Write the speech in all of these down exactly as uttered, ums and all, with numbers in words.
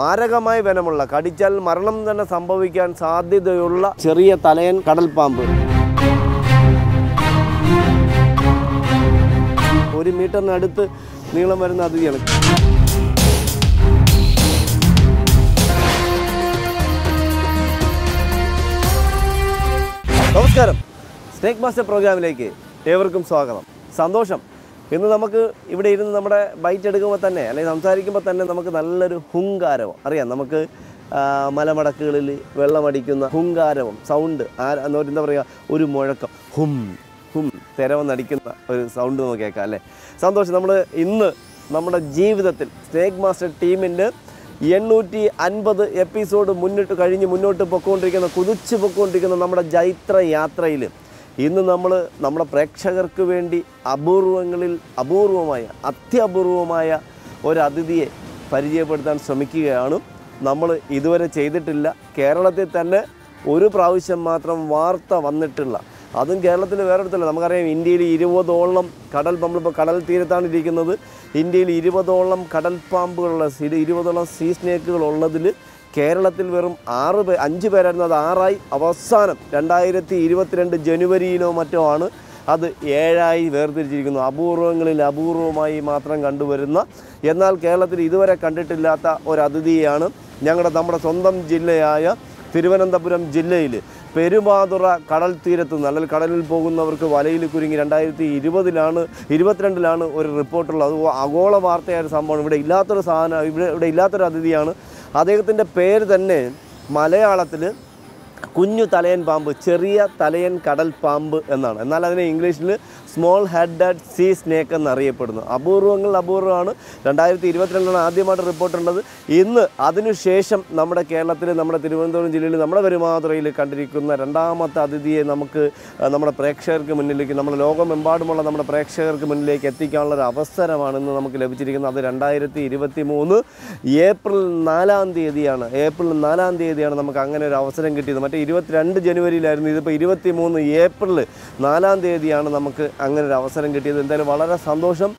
മാരകമായ venomമുള്ള കടിച്ചാൽ മരണം തന്നെ സംഭവിക്കാൻ സാധ്യതയുള്ള ചെറിയ തലയൻ കടൽപാമ്പ് ഒരു മീറ്ററിനടുത്ത് നീളം വരുന്ന അതിഥിയാണ്. നമസ്കാരം, സ്നേക്ക് മാസ്റ്റർ പ്രോഗ്രാമിലേക്ക് ഏവർക്കും സ്വാഗതം. സന്തോഷം. ഇന്ന് നമുക്ക് ഇവിടെ ഇരുന്ന് നമ്മുടെ ബൈറ്റ് എടുക്കുമ്പോൾ തന്നെ അല്ലെങ്കിൽ സംസാരിക്കുമ്പോൾ തന്നെ നമുക്ക് നല്ലൊരു ഹുങ്കാരവും അറിയാം. നമുക്ക് മലമടക്കുകളിൽ വെള്ളമടിക്കുന്ന ഹുങ്കാരവും സൗണ്ട് എന്താ പറയുക, ഒരു മുഴക്കം ഹും ഹും തിരവന്നടിക്കുന്ന ഒരു സൗണ്ട് നമുക്ക് കേൾക്കാം അല്ലേ. സന്തോഷം. നമ്മൾ ഇന്ന് നമ്മുടെ ജീവിതത്തിൽ സ്നേക്ക് മാസ്റ്റർ ടീമിൻ്റെ എണ്ണൂറ്റി അൻപത് എപ്പിസോഡ് മുന്നിട്ട് കഴിഞ്ഞ് മുന്നോട്ട് പൊയ്ക്കൊണ്ടിരിക്കുന്ന കുതിച്ച് പൊയ്ക്കൊണ്ടിരിക്കുന്ന നമ്മുടെ ജൈത്ര യാത്രയിൽ ഇന്ന് നമ്മൾ നമ്മുടെ പ്രേക്ഷകർക്ക് വേണ്ടി അപൂർവങ്ങളിൽ അപൂർവമായ അത്യപൂർവമായ ഒരു അതിഥിയെ പരിചയപ്പെടുത്താൻ ശ്രമിക്കുകയാണ്. നമ്മൾ ഇതുവരെ ചെയ്തിട്ടില്ല. കേരളത്തിൽ തന്നെ ഒരു പ്രാവശ്യം മാത്രം വാർത്ത വന്നിട്ടുള്ള, അതും കേരളത്തിൽ വേറെടുത്തില്ല. നമുക്കറിയാം ഇന്ത്യയിൽ ഇരുപതോളം കടൽ നമ്മളിപ്പോൾ കടൽ തീരത്താണ് ഇരിക്കുന്നത്. ഇന്ത്യയിൽ ഇരുപതോളം കടൽ പാമ്പുകളുള്ള ഇരുപതോളം സീ സ്നേക്കുകളുള്ളതിൽ കേരളത്തിൽ വെറും ആറ് പേർ അഞ്ച് പേരായിരുന്നു. അത് ആറായി അവസാനം രണ്ടായിരത്തി ഇരുപത്തിരണ്ട് ജനുവരിയിലോ മറ്റോ ആണ് അത് ഏഴായി വേർതിരിച്ചിരിക്കുന്നു. അപൂർവങ്ങളിൽ അപൂർവമായി മാത്രം കണ്ടുവരുന്ന, എന്നാൽ കേരളത്തിൽ ഇതുവരെ കണ്ടിട്ടില്ലാത്ത ഒരതിഥിയാണ് ഞങ്ങളുടെ നമ്മുടെ സ്വന്തം ജില്ലയായ തിരുവനന്തപുരം ജില്ലയിൽ പെരുമാതുറ കടൽ തീരത്ത് നിന്ന്, അല്ലെങ്കിൽ കടലിൽ പോകുന്നവർക്ക് വലയിൽ കുരുങ്ങി രണ്ടായിരത്തി ഇരുപതിലാണ് ഇരുപത്തിരണ്ടിലാണ് ഒരു റിപ്പോർട്ടുള്ളത്. അത് ആഗോള വാർത്തയായ ഒരു സംഭവമാണ്. ഇവിടെ ഇല്ലാത്തൊരു സാധനം ഇവിടെ ഇവിടെ ഇല്ലാത്തൊരു അതിഥിയാണ്. അദ്ദേഹത്തിൻ്റെ പേര് തന്നെ മലയാളത്തിൽ കുഞ്ഞു തലയൻ പാമ്പ്, ചെറിയ തലയൻ കടൽ പാമ്പ് എന്നാണ്. എന്നാൽ അതിനെ ഇംഗ്ലീഷിൽ സ്മോൾ ഹെഡഡ് സീ സ്നേക്ക് എന്നറിയപ്പെടുന്നു. അപൂർവങ്ങൾ അപൂർവമാണ്. രണ്ടായിരത്തി ഇരുപത്തിരണ്ടിലാണ് ആദ്യമായിട്ട് റിപ്പോർട്ടുള്ളത്. ഇന്ന് അതിനുശേഷം നമ്മുടെ കേരളത്തിൽ, നമ്മുടെ തിരുവനന്തപുരം ജില്ലയിൽ, നമ്മുടെ പെരുമാതുറയിൽ കണ്ടിരിക്കുന്ന രണ്ടാമത്തെ അതിഥിയെ നമുക്ക് നമ്മുടെ പ്രേക്ഷകർക്ക് മുന്നിലേക്ക്, നമ്മുടെ ലോകമെമ്പാടുമുള്ള നമ്മുടെ പ്രേക്ഷകർക്ക് മുന്നിലേക്ക് എത്തിക്കാനുള്ള ഒരു അവസരമാണ് ഇന്ന് നമുക്ക് ലഭിച്ചിരിക്കുന്നത്. അത് രണ്ടായിരത്തി ഇരുപത്തി മൂന്ന് ഏപ്രിൽ നാലാം തീയതിയാണ് ഏപ്രിൽ നാലാം തീയതിയാണ് നമുക്ക് അങ്ങനെ ഒരു അവസരം കിട്ടിയത്. മറ്റേ ഇരുപത്തിരണ്ട് ജനുവരിയിലായിരുന്നു, ഇതിപ്പോൾ ഇരുപത്തി മൂന്ന് ഏപ്രിൽ നാലാം തീയതിയാണ് നമുക്ക് അങ്ങനെ ഒരു അവസരം കിട്ടിയത്. എന്തായാലും വളരെ സന്തോഷം.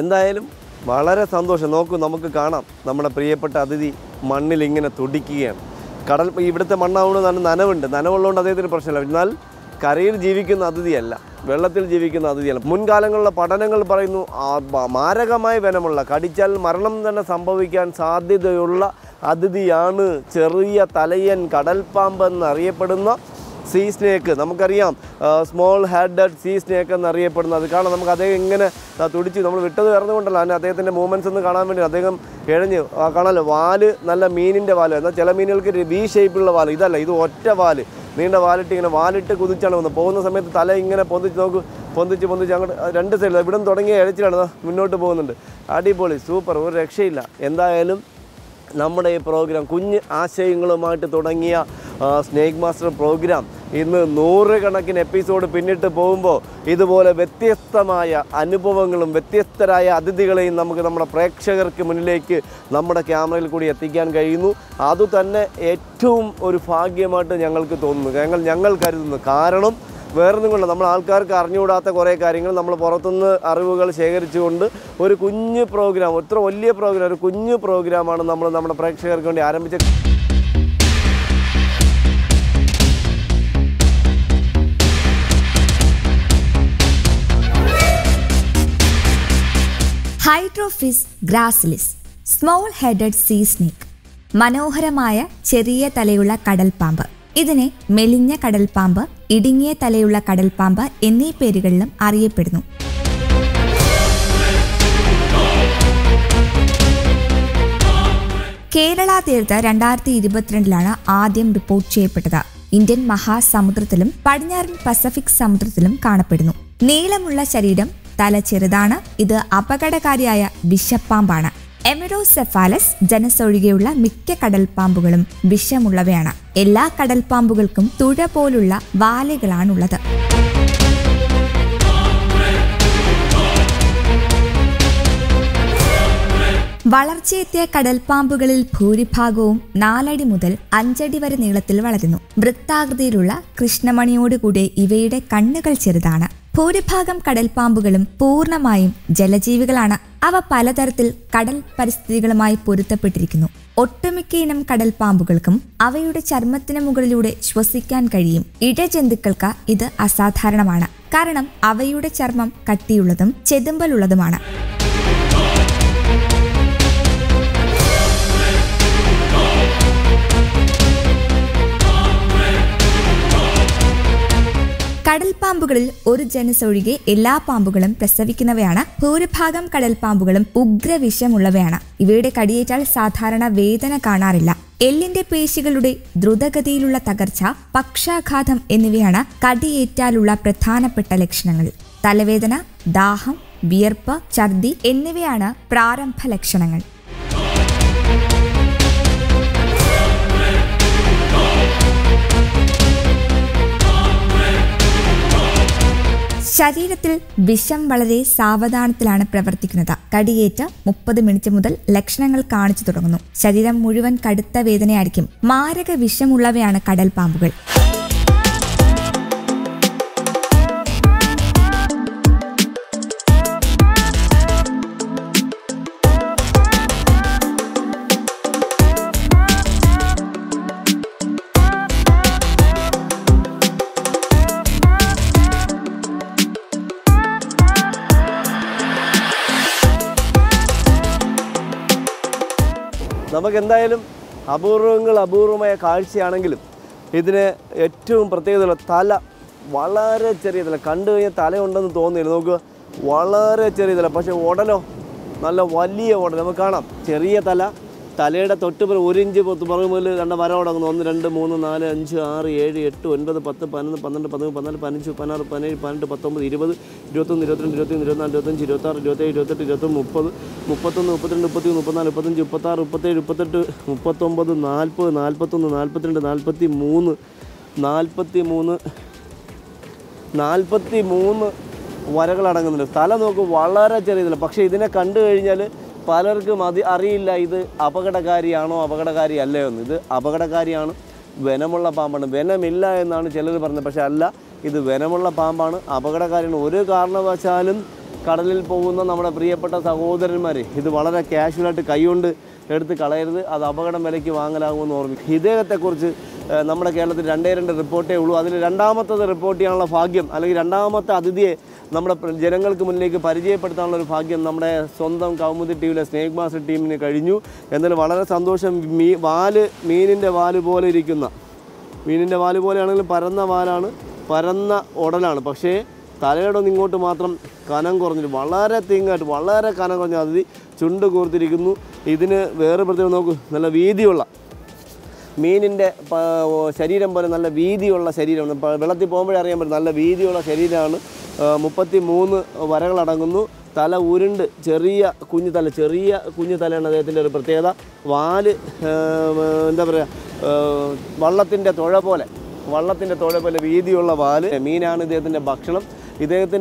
എന്തായാലും വളരെ സന്തോഷം. നോക്കൂ, നമുക്ക് കാണാം നമ്മുടെ പ്രിയപ്പെട്ട അതിഥി മണ്ണിലിങ്ങനെ തുടിക്കുകയാണ്. കടൽ ഇവിടുത്തെ മണ്ണാവുന്നതാണ്, നനവുണ്ട്. നനവുള്ളതുകൊണ്ട് അദ്ദേഹത്തിന് പ്രശ്നമില്ല. എന്നാൽ കരയിൽ ജീവിക്കുന്ന അതിഥിയല്ല, വെള്ളത്തിൽ ജീവിക്കുന്ന അതിഥിയാണ്. മുൻകാലങ്ങളിലെ പഠനങ്ങൾ പറയുന്നു മാരകമായ venomമുള്ള കടിച്ചാൽ മരണം തന്നെ സംഭവിക്കാൻ സാധ്യതയുള്ള അതിഥിയാണ് ചെറിയ തലയൻ കടൽപ്പാമ്പ് എന്നറിയപ്പെടുന്ന സീ സ്നേക്ക്. നമുക്കറിയാം സ്മോൾ ഹെഡഡ് സീ സ്നേക്ക് എന്നറിയപ്പെടുന്നത്. കാരണം നമുക്ക് അദ്ദേഹം ഇങ്ങനെ തുടിച്ച് നമ്മൾ വിട്ടത് ഇറന്നുകൊണ്ടല്ല, അതിന് അദ്ദേഹത്തിൻ്റെ മൂവ്മെൻറ്റ്സ് ഒന്ന് കാണാൻ വേണ്ടി അദ്ദേഹം ഇഴഞ്ഞ് കാണാമല്ലോ. വാല് നല്ല മീനിൻ്റെ വാല്, എന്നാൽ ചില മീനുകൾക്ക് വി ഷേപ്പിലുള്ള വാല്, ഇതല്ല, ഇത് ഒറ്റ വാല്, നീണ്ട വാലിട്ട് ഇങ്ങനെ വാലിട്ട് കുതിച്ചാണ് വന്നത്. പോകുന്ന സമയത്ത് തല ഇങ്ങനെ പൊന്തിച്ച് നോക്ക്, പൊന്തിച്ച് പൊന്തിച്ച് അങ്ങോട്ട് രണ്ട് സൈഡിൽ ഇവിടെ നിന്ന് തുടങ്ങിയ ഇഴച്ചിലാണ് മുന്നോട്ട് പോകുന്നുണ്ട്. അടിപൊളി, സൂപ്പർ, ഒരു രക്ഷയില്ല. എന്തായാലും നമ്മുടെ ഈ പ്രോഗ്രാം കുഞ്ഞ് ആശയങ്ങളുമായിട്ട് തുടങ്ങിയ സ്നേക്ക് മാസ്റ്റർ പ്രോഗ്രാം ഇന്ന് നൂറുകണക്കിന് എപ്പിസോഡ് പിന്നിട്ട് പോകുമ്പോൾ ഇതുപോലെ വ്യത്യസ്തമായ അനുഭവങ്ങളും വ്യത്യസ്തരായ അതിഥികളെയും നമുക്ക് നമ്മുടെ പ്രേക്ഷകർക്ക് മുന്നിലേക്ക് നമ്മുടെ ക്യാമറയിൽ കൂടി എത്തിക്കാൻ കഴിയുന്നു. അതുതന്നെ ഏറ്റവും ഒരു ഭാഗ്യമായിട്ട് ഞങ്ങൾക്ക് തോന്നുന്നു, ഞങ്ങൾ ഞങ്ങൾ കരുതുന്നു. കാരണം വേറൊന്നും കൊണ്ട് നമ്മൾ ആൾക്കാർക്ക് അറിഞ്ഞുകൂടാത്ത കുറേ കാര്യങ്ങൾ നമ്മൾ പുറത്തുനിന്ന് അറിവുകൾ ശേഖരിച്ചുകൊണ്ട് ഒരു കുഞ്ഞു പ്രോഗ്രാം, ഇത്ര വലിയ പ്രോഗ്രാം, ഒരു കുഞ്ഞു പ്രോഗ്രാമാണ് നമ്മൾ നമ്മുടെ പ്രേക്ഷകർക്ക് വേണ്ടി ആരംഭിച്ചത്. Hydrophis gracilis, small headed sea snake, Manoharamaya, Cheria Taleula Kadal Pamba. Idene, Melinya Kadal Pamba, Idingia Taleula Kadal Pamba, any perigalum, Aria Pedno. Kerala Theatre and Arthi Ribatrandlana Adim report Chepetada. Indian Maha Samudratilum, Padinar Pacific Samudratilum, Kanapedno. Naila Mulla Charidam, Tala Cheradana, either Apakadakaria, Bishop Pambana. Emerocephalus, Janasorigula, Mikke Kadal Pambugulum, Bishamulavana. Ella Kadal Pambugulcum, Tuda Polula, Vale Galanulata. Valarchete Kadal Pambugulil Puri Pago, Nala di Mudel, Anjadi Varanilatil Valadino. Brittag di Rula, Krishnamaniode Gude, evade Kandakal Cheradana. Puripagam Kadal Pambugalum, Purnamayim, Jelajivigalana, Ava Palatartil, Kadal Paristhigalamai Purita Petricino, Ottamikinam Kadal Pambugalcum, Avayuda Charmatina Mugalude, Shwasikan Kadim, Ida Chendikalka, Ida Asatharanamana, Karanam, Avayuda Charmam, Katiuladam, Chedambaluladamana. Kadal Pambugal, Uru Janisorige, Ella Pambugalam, Presavikinavana, Puripagam Kadal Pambugalam, Ugra Vishamulavana, Ivade Kadiatal Satharana Vedana Kanarilla, Elinde Peshigalude, Drudakati Lula Tagarcha, Paksha Katham Enivana, Kadieta Lula Prathana Petalekshanal, Talavedana, Daham, Bierpa, Chardi, Enivana, Praram Pelekshanal. Shariratil Bisham Valade Savadan Tilana Pravartikanata Kadieta Muppa the Minitamudal Lectionangal Karnich Dorono Shariram Muruvan Kadata Vedane Adikim Maraka Visham Ulavana Kadal Pambugal Namagandailum, Aburungal, Aburuma, Kalsi Anangilum, Idine, Etum, Prate, Tala, Walla, Cherry, the Kandu, Tale, under the Don, the Logo, Walla, Cherry, the Pasha, Waterlo, Nala Wali, or Namakana, Cherry, Tala, Taleda, Totuba, Urinjibo, Tubarumul, and the Marada, on the Renda Moon, and Chari, eighty-eight, two, and the Patapan, the Pandan, Pandan, Panichu, Pana, Panay, Pan, the Patam, the Edible, Jotun, the Rotan, Jotin, Rotan, Jotin, Jirota, Jota, Jota, Jota, Mupal. Mupatan, Mupatan, Mupatan, Mupatan, Jupata, Rupate, Rupata, Mupatomba, Nalpo, Nalpatan, Nalpatan, Nalpati Moon, Nalpati Moon, Nalpati Moon, Varakalangan, Talanoka, Valara, the Pakshi, then a Kandu, Palarka, Madi, Ari, like the Apacatagariano, Apacatagari alone, the Apacatagariano, Venamola Pampana, Venamilla, and Nanachella Panapashala, is the Venamola Pampana, Apacatagari, and Uri Karna Vachalam. Kadalil Povuna, our Priapata Sahoder Mari, the Valada Cashula to Kayund, Red the Kalay, Abaka America, Angalawan or Hide the Kurzi, Namakala, the Dandar and the Reporte, Randamata, the Reportian of Hagim, Ali Randamata, Adide, Namaka General Community, Parija, Patan of Hagim, Namada, Sondam, Kamu, the team, the Snakemaster team in Kadinu, and then Valada Sandosham, Vale, mean in the Valley Volley Rikuna, mean in the Valley Volley Anal Parana Varana, Parana Odalan, Pache. Talayadon ingotu matram kanangornil valare thingat valare kanangornadi chundu gorthirikkunnu idine vera prathayam nokku nalla veediyulla meeninte shariram pole nalla veediyulla shariranu velathil povumbol ariyam parum nalla veediyulla shariranu thirty-three varakal adangunnu tala urundu cheriya kunju tala cheriya kunju thalana adayathinte oru prathekada vaal endha paraya vallathinte thola pole vallathinte thola pole veediyulla vaal meenana idayathinte bhakshanam This is the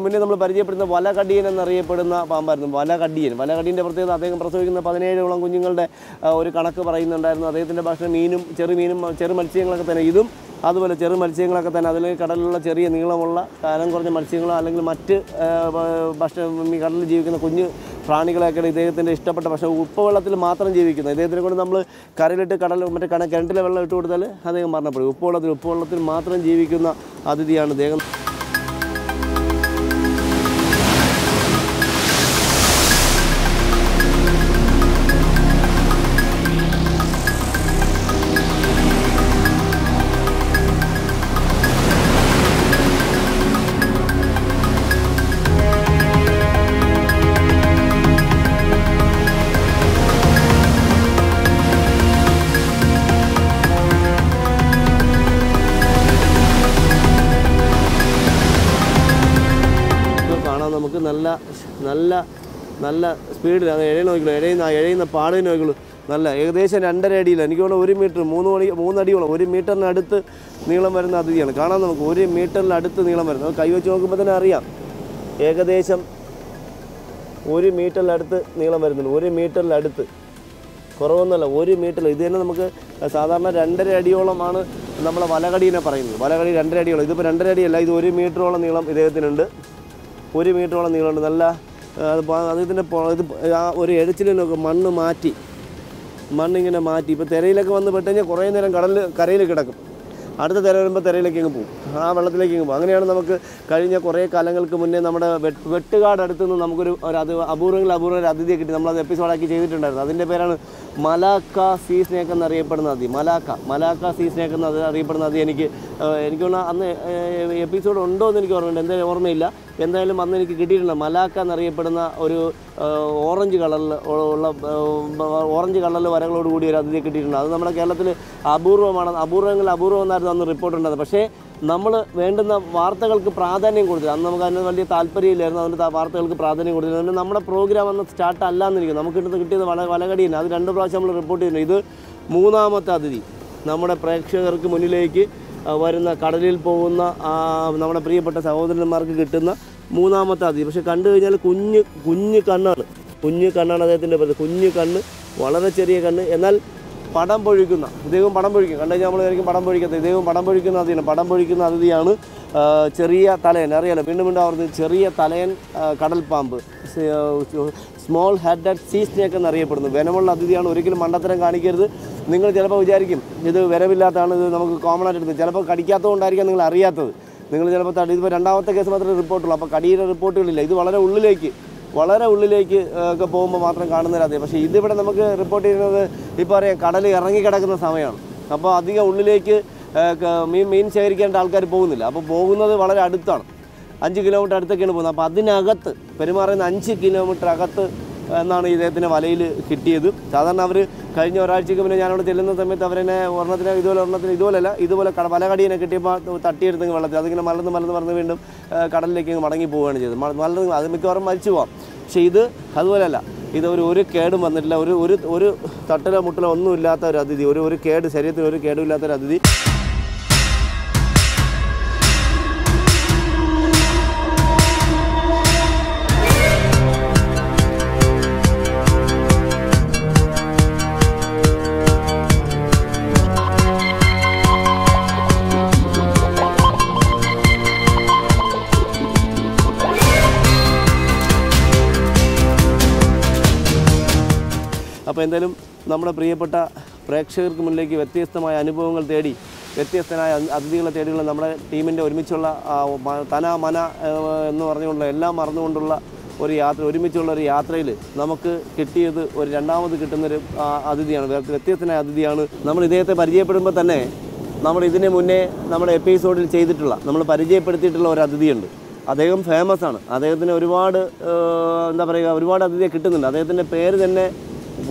Parija in the Valakadian and the Repodana Pamba, the Valakadian. Valakadian, the Perth, I think, Prasovic in the Panade, Langunjingal, Orikanaka, and the Bashaminum, Cheriminum, Chermalching like an idum, other than Chermalching like another Catalola, Cherry and Nilamola, Karangor, the Malchingla, Langamatti, Bashamikal, Jivikan, Kunju, Franica, and the Stapa Basha, Pola, the Matan Jivikan. They go to number, carried to Catalan, can't level to the Hanamarna, Pola, the Pola, the Matan Jivikuna, Adidiana. Nalla, Nalla speed, Nalla, நல்ல ഏകദേശം two point five അടിയിൽ എനിക്കോണ one metre three മൂന്ന് അടിയോളം one മീറ്ററിന് അടുത്ത് നീളം വരുന്ന അതിയാണ് കാണാൻ നമുക്ക് one മീറ്ററിന് അടുത്ത് നീളം വരുന്നത് കൈ വെച്ച് നോക്കുമ്പോൾ തന്നെ അറിയാം ഏകദേശം one മീറ്ററിന് അടുത്ത് നീളം വരുന്നുണ്ട് one മീറ്ററിന് അടുത്ത് കുറവൊന്നുമല്ല one മീറ്റർ ഇത് തന്നെ നമുക്ക് സാധാരണ two point five അടിയോളമാണ് നമ്മൾ വലകടിനെ പറയുന്നത് വലകടി two point five അടിയോളം ഇതിപ്പോ two point five അടിയല്ല ഇത് one മീറ്ററോളം നീളം ഇദേഹത്തിനുണ്ട് one മീറ്ററോളം നീളമുണ്ട് നല്ല അതിന്റെ ഒരു എഴച്ചിലൊക്കെ മണ്ണ് മാറ്റി Manning and a Mati, but Terelak on the Batania, Korean and Karelak. At the Terran, but Terelakingu. Havalakin, Bangan, Karina, Korea, Kalangal Kumunda, Namada, Vettagard, Namkur, or other Aburu, Labur, Adi, Namla, episode I gave it under the parent Malacca, sea snake and the Repanadi, Malacca, Malacca, sea snake and the Repanadi, Enikona, and the episode Undo, then Government, and then Ormila, and then Maniki, Malacca, and the Repana, or orange color orange color വരകളോട് കൂടി അതിനെ കിട്ടിട്ടുണ്ട് അത് നമ്മുടെ കേരളത്തിലെ അപൂർവമാണ് അപൂർവങ്ങൾ അപൂർവം എന്നാണ് report ഉണ്ടായത് പക്ഷേ നമ്മൾ വേണ്ടുന്ന വാർത്തകൾക്ക് പ്രാധാന്യം കൊടുത്തു അന്ന് നമുക്ക് അതിന് വലിയ താൽപര്യമില്ലായിരുന്നു അതിന്റെ വാർത്തകൾക്ക് പ്രാധാന്യം കൊടുത്തു അതുകൊണ്ട് നമ്മുടെ പ്രോഗ്രാം അന്ന് സ്റ്റാർട്ട് അല്ലാന്നിരിക്കും നമുക്ക് കിട്ടുന്ന കിട്ടിയത് വലകടിയാണ് അത് രണ്ട് പ്രാവശ്യം നമ്മൾ റിപ്പോർട്ട് ചെയ്യുന്നു ഇത് മൂന്നാമത്തെ അതിഥി നമ്മുടെ പ്രേക്ഷകർക്ക് മുന്നിലേക്ക് വരുന്ന കടലിൽ പോകുന്ന നമ്മുടെ പ്രിയപ്പെട്ട സഹോദരന്മാർക്ക് കിട്ടുന്ന മൂന്നാമത്തെ ആദി പക്ഷെ കണ്ടു കഴിഞ്ഞാൽ കുഞ്ഞു കുഞ്ഞു കണ്ണാണ് കുഞ്ഞു കണ്ണാണ് അദ്ദേഹത്തിന്റെ പേര് കുഞ്ഞു കണ്ണ് വളരെ ചെറിയ കണ്ണ് എന്നാൽ പടം പൊഴിക്കുന്ന ഇദ്ദേഹം പടം പൊഴിക്കും കണ്ടു കഴിഞ്ഞാൽ നമ്മൾ ആയിരിക്കും പടം പൊഴിക്കുന്നത് ഇദ്ദേഹം പടം പൊഴിക്കുന്ന ആദിയാണ് പടം പൊഴിക്കുന്ന ആദിയാണ് ചെറിയ തലയൻ അറിയാലോ വീണ്ടും വീണ്ടും ആവർത്തി ചെറിയ തലയൻ കടൽപാമ്പ് സ്മോൾ ഹെഡഡ് സീ സ്നേക്ക് എന്ന് അറിയപ്പെടുന്നു വെനമുള്ള അതിഥിയാണ് ഒരിക്കലും മണ്ടത്തരം കാണിക്കരുത് നിങ്ങൾ ചിലപ്പോൾ വിചാരിക്കും ഇത് വെനമില്ലാത്തതാണ് ഇത് നമുക്ക് കോമൺ ആയിട്ട് എടുക്കും ചിലപ്പോൾ കടിക്കാത്തതുകൊണ്ടായിരിക്കും നിങ്ങൾ അറിയാത്തത് നിങ്ങൾ ചിലപ്പോൾ ഇതിപ്പോൾ രണ്ടാമത്തെ കേസ് മാത്രമേ റിപ്പോർട്ടുള്ളൂ അപ്പോൾ കടിയുടെ റിപ്പോർട്ടുകളില്ല ഇത് വളരെ ഉള്ളിലേക്ക് വളരെ ഉള്ളിലേക്ക് ഒക്കെ പോകുമ്പോൾ മാത്രം കാണുന്നവരാതെ പക്ഷേ ഇതിവിടെ നമുക്ക് റിപ്പോർട്ട് ചെയ്യുന്നത് ഇപ്പോൾ പറയാം കടൽ ഇറങ്ങി കിടക്കുന്ന സമയമാണ് അപ്പോൾ അധികം ഉള്ളിലേക്ക് മീൻ മീൻ ശേഖരിക്കേണ്ട ആൾക്കാർ പോകുന്നില്ല അപ്പോൾ പോകുന്നത് വളരെ അടുത്താണ് അഞ്ച് കിലോമീറ്റർ അടുത്തൊക്കെയാണ് പോകുന്നത് അപ്പോൾ അതിനകത്ത് പെരുമാറുന്ന അഞ്ച് കിലോമീറ്റർ അകത്ത് എന്നാണ് ഇദ്ദേഹത്തിൻ്റെ വലയിൽ കിട്ടിയത് സാധാരണ അവർ കഴിഞ്ഞ ഒരാഴ്ചയ്ക്ക് മുന്നേ ഞാനവിടെ ചെല്ലുന്ന സമയത്ത് അവരെന്നെ ഒരെണ്ണത്തിന് ഇതുപോലെ ഒരെണ്ണത്തിന് ഇതുപോലെയല്ല ഇതുപോലെ വലകടീനെ കിട്ടിയപ്പോൾ തട്ടിയെടുത്തെങ്കിൽ വെള്ളത്തിൽ അതിങ്ങനെ മലർന്ന് മലർന്ന് മറന്ന് വീണ്ടും കടലിലേക്ക് മടങ്ങി പോവുകയാണ് ചെയ്തത് മലർന്ന് അത് മിക്കവാറും മരിച്ചു പോകാം പക്ഷേ ഇത് അതുപോലെയല്ല ഇത് ഒരു ഒരു കേടും വന്നിട്ടില്ല ഒരു ഒരു ഒരു തട്ടലോ മുട്ടലോ ഒന്നും ഇല്ലാത്ത ഒരു അതിഥി ഒരു ഒരു കേട് ശരീരത്തിന് ഒരു കേടുമില്ലാത്തൊരു അതിഥി അപ്പോൾ എന്തായാലും നമ്മുടെ പ്രിയപ്പെട്ട പ്രേക്ഷകർക്ക് മുന്നിലേക്ക് വ്യത്യസ്തമായ അനുഭവങ്ങൾ തേടി വ്യത്യസ്തനായ അതിഥികളെ തേടിയുള്ള നമ്മുടെ ടീമിൻ്റെ ഒരുമിച്ചുള്ള തന മന എന്ന് പറഞ്ഞുകൊണ്ടുള്ള എല്ലാം മറന്നുകൊണ്ടുള്ള ഒരു യാത്ര ഒരുമിച്ചുള്ള ഒരു യാത്രയിൽ നമുക്ക് കിട്ടിയത് ഒരു രണ്ടാമത് കിട്ടുന്നൊരു അതിഥിയാണ് വ്യത്യസ്തനായ അതിഥിയാണ് നമ്മൾ ഇദ്ദേഹത്തെ പരിചയപ്പെടുമ്പോൾ തന്നെ നമ്മൾ ഇതിന് മുന്നേ നമ്മുടെ എപ്പിസോഡിൽ ചെയ്തിട്ടുള്ള നമ്മൾ പരിചയപ്പെടുത്തിയിട്ടുള്ള ഒരു അതിഥിയുണ്ട് അദ്ദേഹം ഫേമസ് ആണ് അദ്ദേഹത്തിന് ഒരുപാട് എന്താ പറയുക ഒരുപാട് അതിഥിയെ കിട്ടുന്നുണ്ട് അദ്ദേഹത്തിൻ്റെ പേര് തന്നെ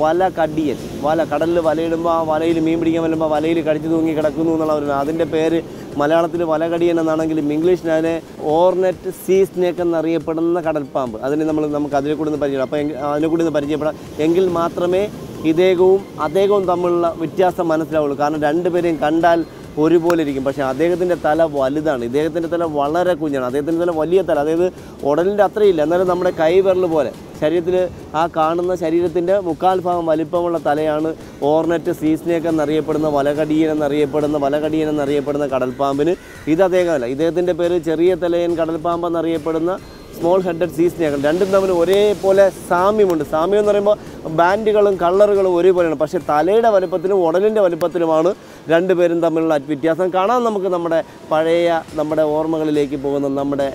വല കടിയൻ വല കടലിൽ വലയിടുമ്പോൾ ആ വലയിൽ മീൻ പിടിക്കാൻ വരുമ്പോൾ വലയിൽ കടിച്ചു തൂങ്ങി കിടക്കുന്നു എന്നുള്ളവരാണ് അതിൻ്റെ പേര് മലയാളത്തിൽ വലകടിയൻ എന്നാണെങ്കിലും ഇംഗ്ലീഷിൽ അതിനെ ഓർനെറ്റ് സീ സ്നേക്ക് എന്നറിയപ്പെടുന്ന കടൽപ്പാമ്പ് അതിനെ നമ്മൾ നമുക്ക് അതിനെ കൂടി ഒന്ന് പരിചയപ്പെടാം അപ്പോൾ അതിനെ കൂടി ഒന്ന് പരിചയപ്പെടാം എങ്കിൽ മാത്രമേ ഇദ്ദേഹവും അദ്ദേഹവും തമ്മിലുള്ള വ്യത്യാസം മനസ്സിലാവുള്ളൂ കാരണം രണ്ടുപേരെയും കണ്ടാൽ ഒരുപോലെ ഇരിക്കും പക്ഷേ അദ്ദേഹത്തിൻ്റെ തല വലുതാണ് ഇദ്ദേഹത്തിൻ്റെ തല വളരെ കുഞ്ഞാണ് അദ്ദേഹത്തിൻ്റെ തല വലിയ തല അതായത് ഉടലിൻ്റെ അത്രയില്ല എന്നാലും നമ്മുടെ കൈ വിരൽ പോലെ ശരീരത്തിൽ ആ കാണുന്ന ശരീരത്തിൻ്റെ മുക്കാൽ ഭാഗം വലിപ്പമുള്ള തലയാണ് ഓർനെറ്റ് സീ സ്നേക്ക് എന്നറിയപ്പെടുന്ന വലകടിയൻ എന്നറിയപ്പെടുന്ന വലകടിയൻ എന്നറിയപ്പെടുന്ന കടൽപ്പാമ്പിന് ഇത് അദ്ദേഹമല്ല ഇദ്ദേഹത്തിൻ്റെ പേര് ചെറിയ തലയൻ കടൽപ്പാമ്പ് എന്നറിയപ്പെടുന്ന സ്മോൾ ഹെഡഡ് സീ സ്നേക്ക് രണ്ടും തമ്മിൽ ഒരേപോലെ സാമ്യമുണ്ട് സാമ്യം എന്ന് പറയുമ്പോൾ ബാൻഡുകളും കളറുകളും ഒരേപോലെയാണ് പക്ഷേ തലയുടെ വലുപ്പത്തിലും ഉടലിൻ്റെ വലുപ്പത്തിലുമാണ് രണ്ടുപേരും തമ്മിലുള്ള വ്യത്യാസം കാണാൻ നമുക്ക് നമ്മുടെ പഴയ നമ്മുടെ ഓർമ്മകളിലേക്ക് പോകുന്ന നമ്മുടെ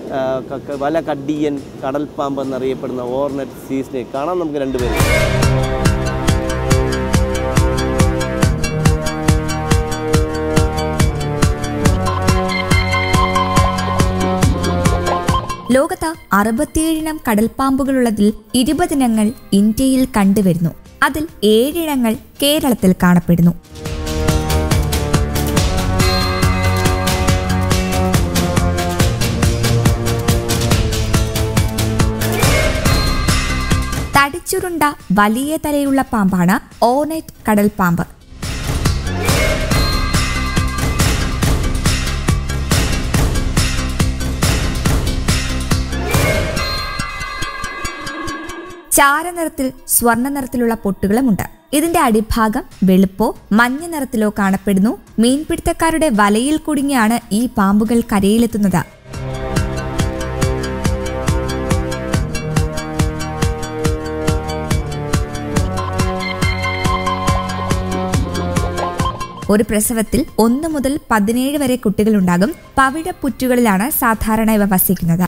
വലകടിയൻ കടൽപ്പാമ്പ് എന്നറിയപ്പെടുന്ന ഓർനെറ്റ് സീ സ്നേക്ക് കാണാൻ നമുക്ക് രണ്ടുപേരും ലോകത്ത് അറുപത്തിയേഴിനം കടൽപ്പാമ്പുകളുള്ളതിൽ ഇരുപതിനങ്ങൾ ഇന്ത്യയിൽ കണ്ടുവരുന്നു അതിൽ ഏഴിനങ്ങൾ കേരളത്തിൽ കാണപ്പെടുന്നു തടിച്ചുരുണ്ട വലിയ തലയുള്ള പാമ്പാണ് ഓർണേറ്റ് കടൽപാമ്പ്. ചാരനിറത്തിൽ സ്വർണ്ണ നിറത്തിലുള്ള പൊട്ടുകളുമുണ്ട്. ഇതിന്റെ അടിഭാഗം വെളുപ്പോ മഞ്ഞ നിറത്തിലോ കാണപ്പെടുന്നു. മീൻപിടുത്തക്കാരുടെ വലയിൽ കുടുങ്ങിയാണ് ഈ പാമ്പുകൾ കരയിലെത്തുന്നത്. ഒരു പ്രസവത്തിൽ ഒന്ന് മുതൽ പതിനേഴ് വരെ കുട്ടികളുണ്ടാകും. പവിഴ പുറ്റുകളിലാണ് സാധാരണ ഇവ വസിക്കുന്നത്.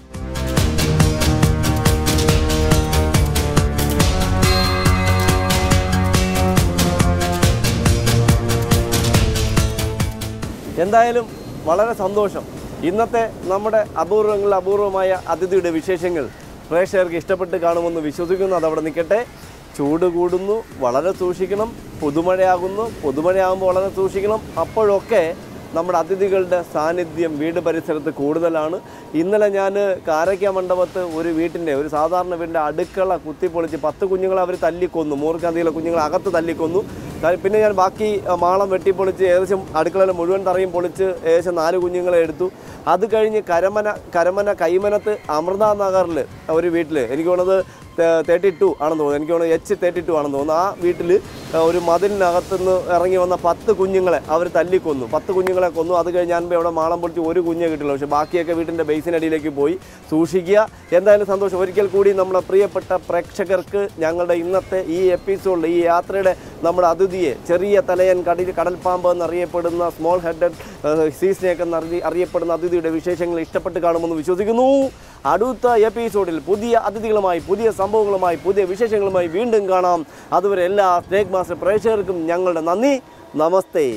എന്തായാലും വളരെ സന്തോഷം. ഇന്നത്തെ നമ്മുടെ അപൂർവങ്ങളിൽ അപൂർവമായ അതിഥിയുടെ വിശേഷങ്ങൾ പ്രേക്ഷകർക്ക് ഇഷ്ടപ്പെട്ട് കാണുമെന്ന് വിശ്വസിക്കുന്നു. അതവിടെ നിൽക്കട്ടെ. ചൂട് കൂടുന്നു, വളരെ സൂക്ഷിക്കണം. പുതുമഴയാകുന്നു, പുതുമഴയാകുമ്പോൾ വളരെ സൂക്ഷിക്കണം. അപ്പോഴൊക്കെ നമ്മുടെ അതിഥികളുടെ സാന്നിധ്യം വീട് പരിസരത്ത് കൂടുതലാണ്. ഇന്നലെ ഞാൻ കാരക്ക മണ്ഡപത്ത് ഒരു വീട്ടിൻ്റെ ഒരു സാധാരണ വീടിൻ്റെ അടുക്കള കുത്തിപ്പൊളിച്ച് പത്ത് കുഞ്ഞുങ്ങളെ അവർ തല്ലിക്കൊന്നു. മൂർഖാന്തിയിലെ കുഞ്ഞുങ്ങളെ അകത്ത് തല്ലിക്കൊന്നു. പിന്നെ ഞാൻ ബാക്കി മാളം വെട്ടിപ്പൊളിച്ച് ഏകദേശം അടുക്കളയിൽ മുഴുവൻ തറയും പൊളിച്ച് ഏകദേശം നാല് കുഞ്ഞുങ്ങളെ എടുത്തു. അത് കഴിഞ്ഞ് കരമന കരമന കൈമനത്ത് അമൃത നഗറിൽ ഒരു വീട്ടിൽ എനിക്ക് തോന്നുന്നത് തേർട്ടി ടു ആണെന്ന് തോന്നുന്നു എനിക്ക് തോന്നുന്നത് എച്ച് തേർട്ടി ടു ആണെന്ന് തോന്നുന്നു. ആ വീട്ടിൽ ഒരു മതിലിനകത്തുനിന്ന് ഇറങ്ങി വന്ന പത്ത് കുഞ്ഞുങ്ങളെ അവർ തല്ലിക്കൊന്നു. പത്ത് കുഞ്ഞുങ്ങളെ കൊന്നു. അത് കഴിഞ്ഞ് ഞാൻ ഇവിടെ മാളം പൊളിച്ച് ഒരു കുഞ്ഞെ കിട്ടില്ല. പക്ഷേ ബാക്കിയൊക്കെ വീട്ടിൻ്റെ ബേസിനടിയിലേക്ക് പോയി. സൂക്ഷിക്കുക. എന്തായാലും സന്തോഷം. ഒരിക്കൽ കൂടി നമ്മുടെ പ്രിയപ്പെട്ട പ്രേക്ഷകർക്ക് ഞങ്ങളുടെ ഇന്നത്തെ ഈ എപ്പിസോഡിൽ ഈ യാത്രയുടെ നമ്മുടെ അതിഥിയെ ചെറിയ തലയൻ കടൽ കടൽപ്പാമ്പ് എന്നറിയപ്പെടുന്ന സ്മോൾ ഹെഡഡ് സീ സ്നേക്ക് എന്നറി അറിയപ്പെടുന്ന അതിഥിയുടെ വിശേഷങ്ങൾ ഇഷ്ടപ്പെട്ട് കാണുമെന്ന് വിശ്വസിക്കുന്നു. അടുത്ത എപ്പിസോഡിൽ പുതിയ അതിഥികളുമായി പുതിയ സംഭവങ്ങളുമായി പുതിയ വിശേഷങ്ങളുമായി വീണ്ടും കാണാം. അതുവരെ എല്ലാ സ്നേക്ക് മാസ്റ്റർ പ്രേക്ഷകർക്കും ഞങ്ങളുടെ നന്ദി. നമസ്തേ.